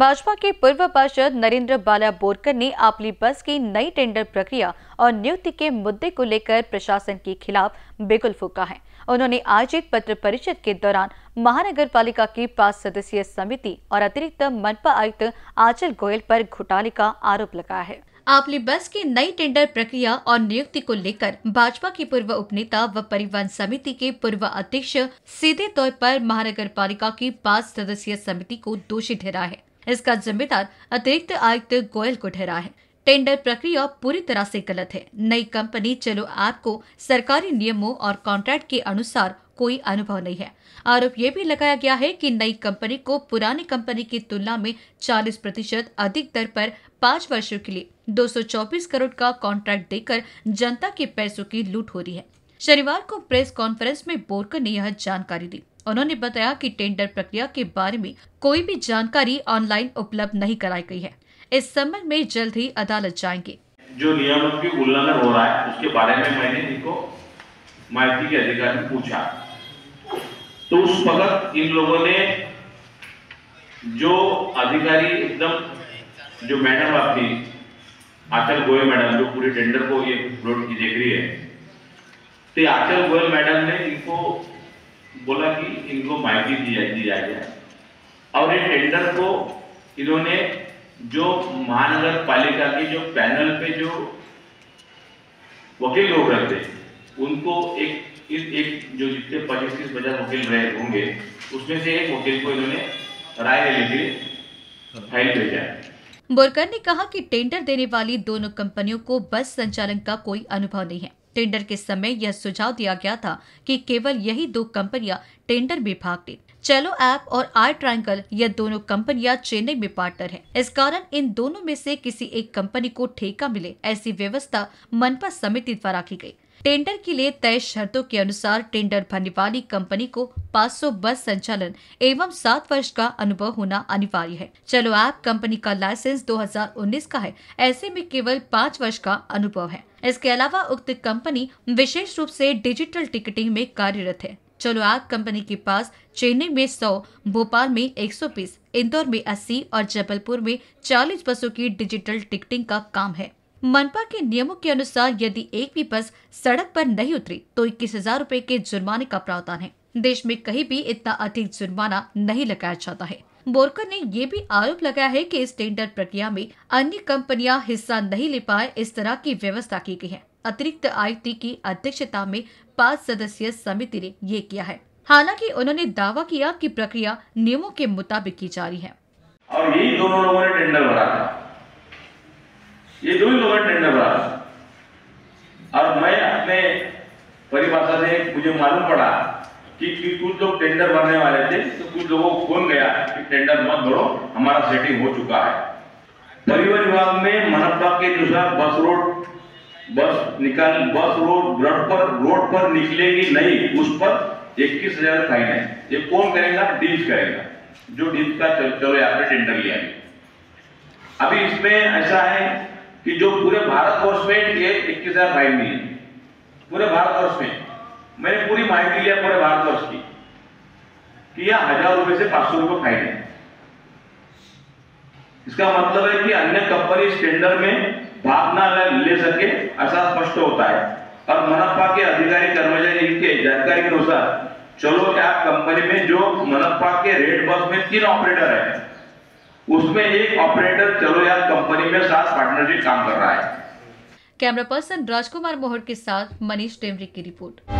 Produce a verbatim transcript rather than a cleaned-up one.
भाजपा के पूर्व पार्षद नरेंद्र बाला बोरकर ने आपली बस की नई टेंडर प्रक्रिया और नियुक्ति के मुद्दे को लेकर प्रशासन के खिलाफ बिगुल फूका है। उन्होंने आज एक पत्र परिषद के दौरान महानगर पालिका की पांच सदस्यीय समिति और अतिरिक्त मनपा आयुक्त आचल गोयल पर घोटाले का आरोप लगाया है। आपली बस की नई टेंडर प्रक्रिया और नियुक्ति को लेकर भाजपा के पूर्व उपनेता व परिवहन समिति के पूर्व अध्यक्ष सीधे तौर पर महानगर पालिका की पांच सदस्यीय समिति को दोषी ठहरा है। इसका जिम्मेदार अतिरिक्त आयुक्त गोयल को ठहरा है। टेंडर प्रक्रिया पूरी तरह से गलत है। नई कंपनी चलो ऐप को सरकारी नियमों और कॉन्ट्रैक्ट के अनुसार कोई अनुभव नहीं है। आरोप ये भी लगाया गया है कि नई कंपनी को पुरानी कंपनी की तुलना में चालीस प्रतिशत अधिक दर पर पाँच वर्षों के लिए दो सौ चौबीस करोड़ का कॉन्ट्रैक्ट देकर जनता के पैसों की लूट हो रही है। शनिवार को प्रेस कॉन्फ्रेंस में बोरकर ने यह जानकारी दी। उन्होंने बताया कि टेंडर प्रक्रिया के बारे में कोई भी जानकारी ऑनलाइन उपलब्ध नहीं कराई गई है। इस संबंध में जल्द ही अदालत जाएंगे। जो नियमों की उल्लंघन हो रहा है उसके बारे में मैंने इनको माइती के अधिकारी पूछा तो उस वक्त इन लोगों ने जो अधिकारी एकदम जो मैडम आपकी आचल गोयल मैडम जो पूरे टेंडर को ये रोड की देख रही है तो आचल गोयल मैडम ने इनको बोला कि इनको माइती दी जाए और ये टेंडर को इन्होंने जो महानगर पालिका के जो पैनल पे जो वकील लोग रहते हैं उनको एक एक जो जितने पच्चीस तीस पचास वकील रहे होंगे उसमें से एक वकील को इन्होंने राय लेने के लिए फाइल भेजा है। बोरकर ने कहा कि टेंडर देने वाली दोनों कंपनियों को बस संचालन का कोई अनुभव नहीं है। टेंडर के समय यह सुझाव दिया गया था कि केवल यही दो कंपनियां टेंडर में भाग ले। चलो ऐप और आई ट्रायंगल यह दोनों कंपनियां चेन्नई में पार्टनर हैं। इस कारण इन दोनों में से किसी एक कंपनी को ठेका मिले ऐसी व्यवस्था मनपा समिति द्वारा की गई। टेंडर के लिए तय शर्तों के अनुसार टेंडर भरने वाली कंपनी को पाँच सौ बस संचालन एवं सात वर्ष का अनुभव होना अनिवार्य है। चलो ऐप कंपनी का लाइसेंस दो हज़ार उन्नीस का है, ऐसे में केवल पाँच वर्ष का अनुभव है। इसके अलावा उक्त कंपनी विशेष रूप से डिजिटल टिकटिंग में कार्यरत है। चलो ऐप कंपनी के पास चेन्नई में सौ, भोपाल में एक सौ बीस, इंदौर में अस्सी और जबलपुर में चालीस बसों की डिजिटल टिकटिंग का काम है। मनपा के नियमों के अनुसार यदि एक भी बस सड़क पर नहीं उतरी तो इक्कीस हजार रूपए के जुर्माने का प्रावधान है। देश में कहीं भी इतना अधिक जुर्माना नहीं लगाया जाता है। बोरकर ने ये भी आरोप लगाया है कि इस टेंडर प्रक्रिया में अन्य कंपनियां हिस्सा नहीं ले पाए, इस तरह की व्यवस्था की गई है। अतिरिक्त आयुक्त की अध्यक्षता में पाँच सदस्यीय समिति ने ये किया है। हालांकि उन्होंने दावा किया कि प्रक्रिया नियमों के मुताबिक की जा रही है और यही दोनों लोगों ने टेंडर भरा था। ये दो ही लोगों ने टेंडर भरा था और मैं अपने परिभाषा से मुझे मालूम पड़ा कि कुछ लोग टेंडर भरने वाले थे तो कुछ लोगों को फोन गया कि टेंडर मत भरो, हमारा सेटिंग हो चुका है। परिवहन विभाग में मनपा के अनुसार बस रोड बस निकाल बस रोड रोड पर रोड पर निकलेगी नहीं, उस पर इक्कीस हजार फाइन है। ये कौन करेगा? डीज करेगा, जो डीज का चलो यहाँ पे टेंडर लिया। अभी इसमें ऐसा है कि जो पूरे भारतवर्ष में ये इक्कीस हजार फाइन नहीं है, पूरे भारतवर्ष में मैंने पूरी माहिती लिया पूरे भारतवर्ष की कि यह हजार रुपए से पांच सौ रुपये फाइन है। इसका मतलब है कि अन्य कंपनी इस टेंडर में भागना ले सके ऐसा स्पष्ट होता है और मनपा के अधिकारी कर्मचारी के जानकारी के अनुसार चलो ऐप कंपनी में जो मनपा के रेड बस में तीन ऑपरेटर है उसमें एक ऑपरेटर चलो ऐप कंपनी में साथ पार्टनरशिप काम कर रहा है। कैमरा पर्सन राजकुमार मोहर के साथ मनीष टेमरी की रिपोर्ट।